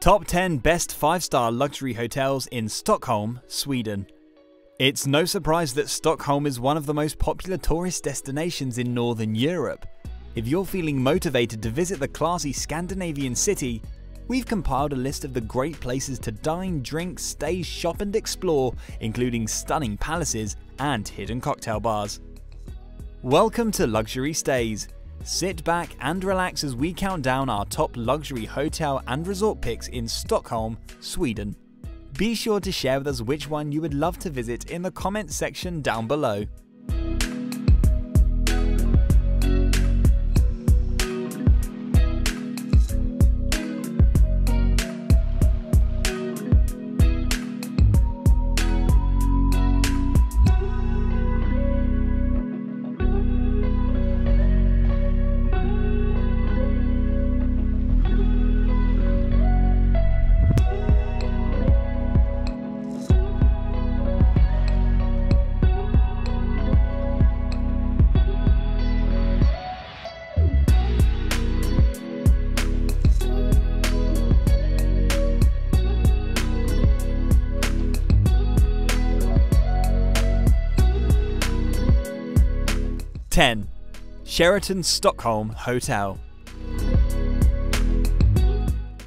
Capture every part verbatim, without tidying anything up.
Top ten Best five star Luxury Hotels in Stockholm, Sweden. It's no surprise that Stockholm is one of the most popular tourist destinations in Northern Europe. If you're feeling motivated to visit the classy Scandinavian city, we've compiled a list of the great places to dine, drink, stay, shop and explore, including stunning palaces and hidden cocktail bars. Welcome to Luxury Stays. Sit back and relax as we count down our top luxury hotel and resort picks in Stockholm, Sweden. Be sure to share with us which one you would love to visit in the comments section down below. ten. Sheraton Stockholm Hotel.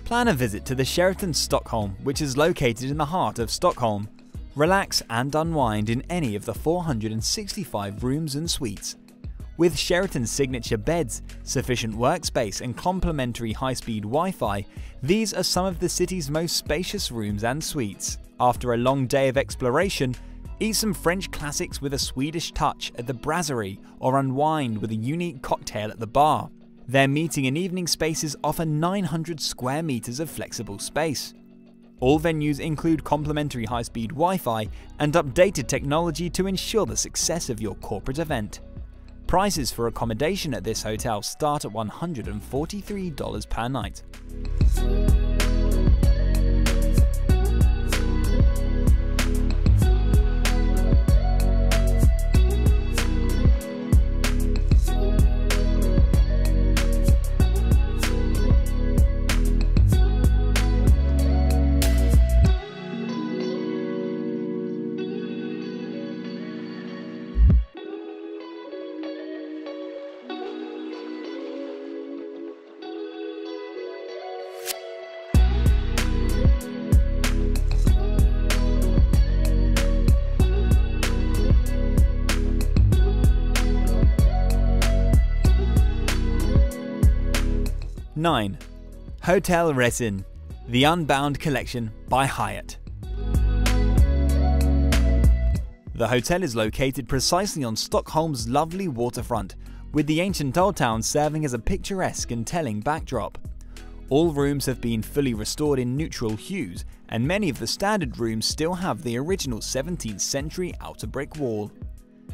Plan a visit to the Sheraton Stockholm, which is located in the heart of Stockholm. Relax and unwind in any of the four hundred sixty-five rooms and suites. With Sheraton's signature beds, sufficient workspace and complimentary high-speed Wi-Fi, these are some of the city's most spacious rooms and suites. After a long day of exploration, eat some French classics with a Swedish touch at the brasserie or unwind with a unique cocktail at the bar. Their meeting and evening spaces offer nine hundred square meters of flexible space. All venues include complimentary high-speed Wi-Fi and updated technology to ensure the success of your corporate event. Prices for accommodation at this hotel start at one hundred forty-three dollars per night. nine. Hotel Reisen, The Unbound Collection by Hyatt. The hotel is located precisely on Stockholm's lovely waterfront, with the ancient old town serving as a picturesque and telling backdrop. All rooms have been fully restored in neutral hues, and many of the standard rooms still have the original seventeenth century outer brick wall.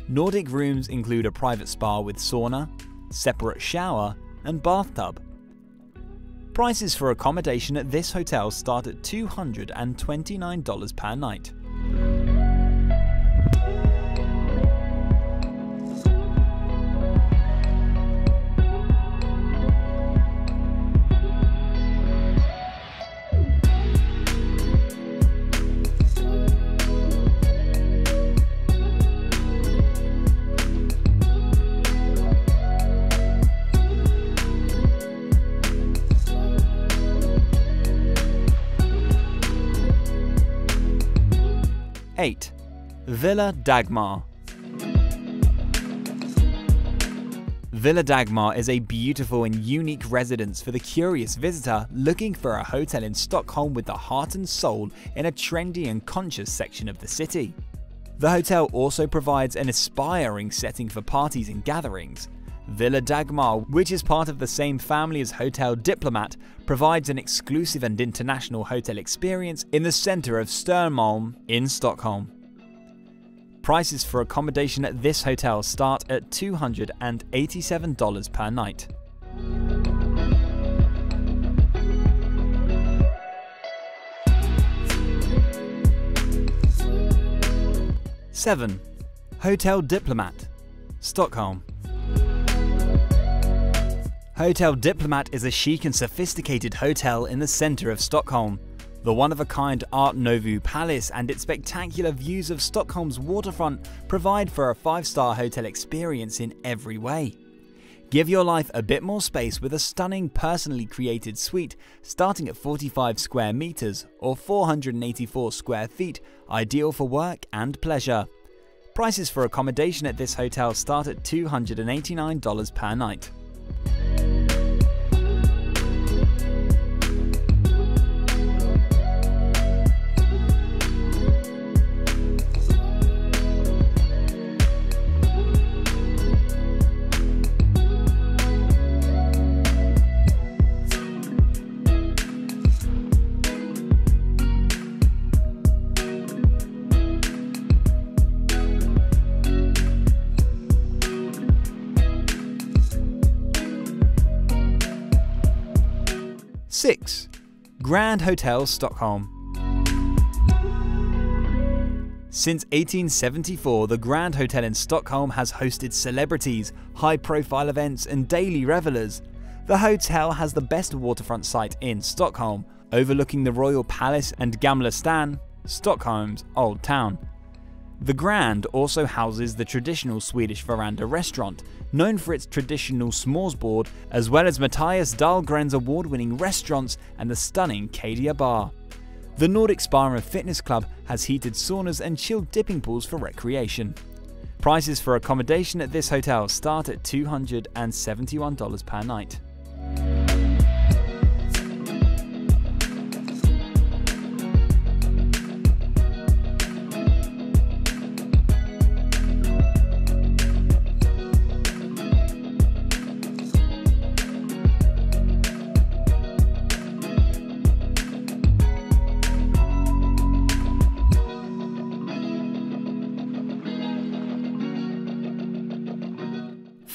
Nordic rooms include a private spa with sauna, separate shower, and bathtub. Prices for accommodation at this hotel start at two hundred twenty-nine dollars per night. eight. Villa Dagmar. Villa Dagmar is a beautiful and unique residence for the curious visitor looking for a hotel in Stockholm with the heart and soul in a trendy and conscious section of the city. The hotel also provides an aspiring setting for parties and gatherings. Villa Dagmar, which is part of the same family as Hotel Diplomat, provides an exclusive and international hotel experience in the centre of Stormalm in Stockholm. Prices for accommodation at this hotel start at two hundred eighty-seven dollars per night. seven. Hotel Diplomat, Stockholm. Hotel Diplomat is a chic and sophisticated hotel in the centre of Stockholm. The one-of-a-kind Art Nouveau Palace and its spectacular views of Stockholm's waterfront provide for a five-star hotel experience in every way. Give your life a bit more space with a stunning personally created suite starting at forty-five square meters or four hundred eighty-four square feet, ideal for work and pleasure. Prices for accommodation at this hotel start at two hundred eighty-nine dollars per night. six. Grand Hôtel Stockholm. Since eighteen seventy-four, the Grand Hotel in Stockholm has hosted celebrities, high-profile events and daily revelers. The hotel has the best waterfront site in Stockholm, overlooking the Royal Palace and Gamla Stan, Stockholm's Old Town. The Grand also houses the traditional Swedish veranda restaurant, known for its traditional smorgasbord, as well as Matthias Dahlgren's award-winning restaurants and the stunning Kadia Bar. The Nordic Spa and Fitness Club has heated saunas and chilled dipping pools for recreation. Prices for accommodation at this hotel start at two hundred seventy-one dollars per night.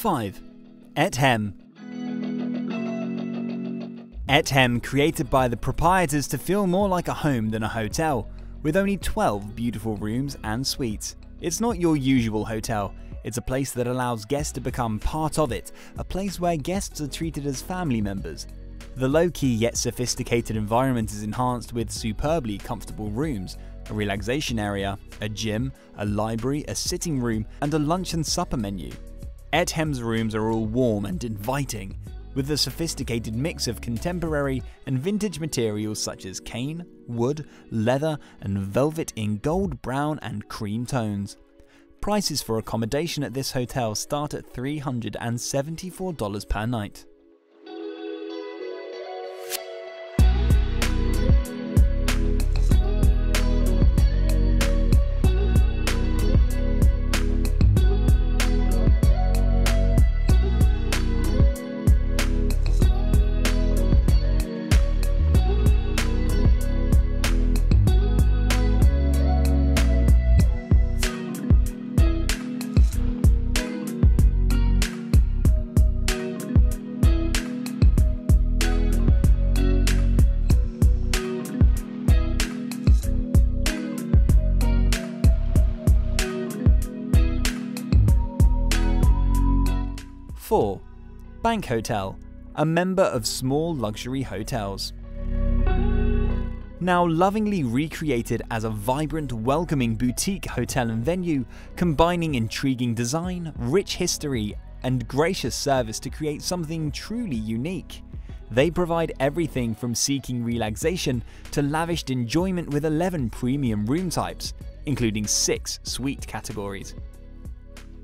five. Ett Hem. Ett Hem, created by the proprietors to feel more like a home than a hotel, with only twelve beautiful rooms and suites. It's not your usual hotel, it's a place that allows guests to become part of it, a place where guests are treated as family members. The low-key yet sophisticated environment is enhanced with superbly comfortable rooms, a relaxation area, a gym, a library, a sitting room, and a lunch and supper menu. Ett Hem's rooms are all warm and inviting, with a sophisticated mix of contemporary and vintage materials such as cane, wood, leather and velvet in gold, brown and cream tones. Prices for accommodation at this hotel start at three hundred seventy-four dollars per night. four. Bank Hotel, a member of small luxury hotels. Now lovingly recreated as a vibrant, welcoming boutique hotel and venue, combining intriguing design, rich history, and gracious service to create something truly unique. They provide everything from seeking relaxation to lavished enjoyment with eleven premium room types, including six suite categories.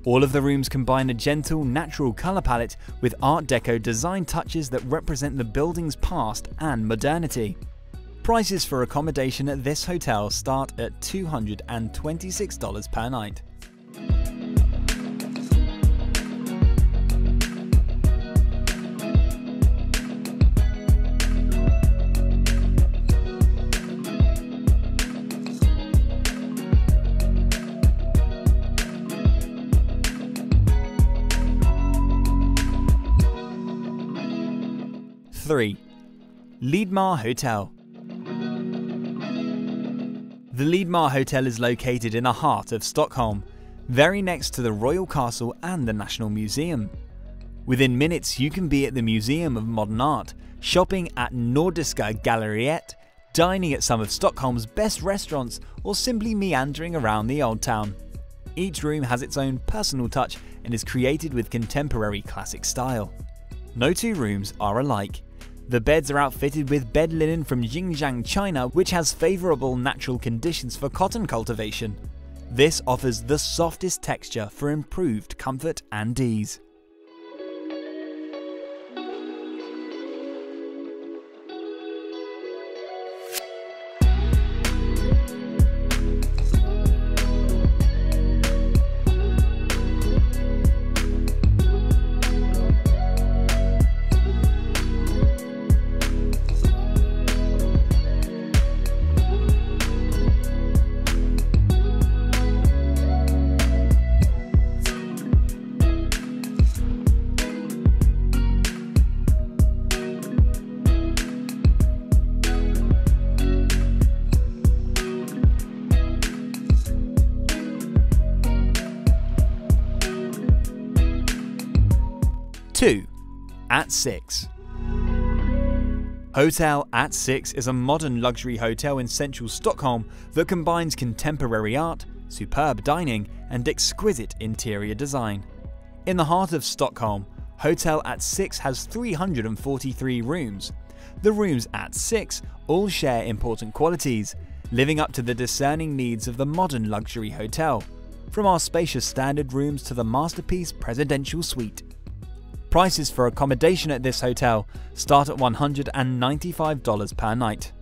All of the rooms combine a gentle, natural colour palette with Art Deco design touches that represent the building's past and modernity. Prices for accommodation at this hotel start at two hundred twenty-six dollars per night. three. Lydmar Hotel. The Lydmar Hotel is located in the heart of Stockholm, very next to the Royal Castle and the National Museum. Within minutes, you can be at the Museum of Modern Art, shopping at Nordiska Galleriet, dining at some of Stockholm's best restaurants, or simply meandering around the old town. Each room has its own personal touch and is created with contemporary classic style. No two rooms are alike. The beds are outfitted with bed linen from Xinjiang, China, which has favourable natural conditions for cotton cultivation. This offers the softest texture for improved comfort and ease. two. At Six. Hotel At Six is a modern luxury hotel in central Stockholm that combines contemporary art, superb dining, and exquisite interior design. In the heart of Stockholm, Hotel At Six has three hundred forty-three rooms. The rooms at Six all share important qualities, living up to the discerning needs of the modern luxury hotel, from our spacious standard rooms to the masterpiece presidential suite. Prices for accommodation at this hotel start at one hundred ninety-five dollars per night.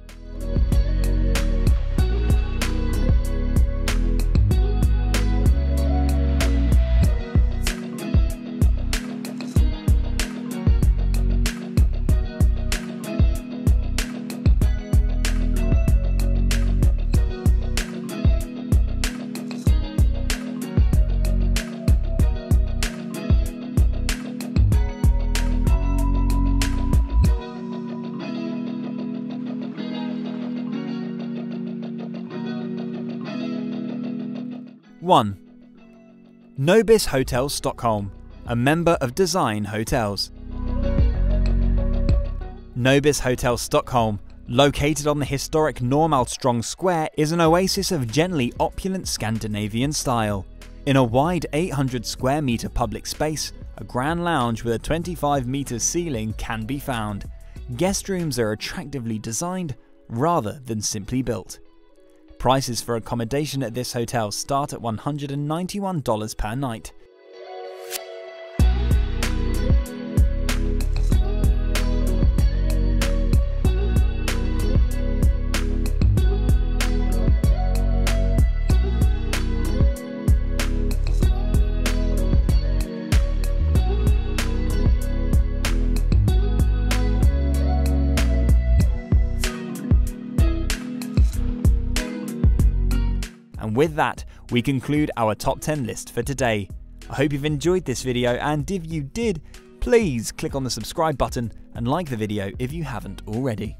one. Nobis Hotel Stockholm, a member of Design Hotels. Nobis Hotel Stockholm, located on the historic Norrmalmstorg Square, is an oasis of gently opulent Scandinavian style. In a wide eight hundred square metre public space, a grand lounge with a twenty-five metre ceiling can be found. Guest rooms are attractively designed rather than simply built. Prices for accommodation at this hotel start at one hundred ninety-one dollars per night. With that, we conclude our top ten list for today. I hope you've enjoyed this video, and if you did, please click on the subscribe button and like the video if you haven't already.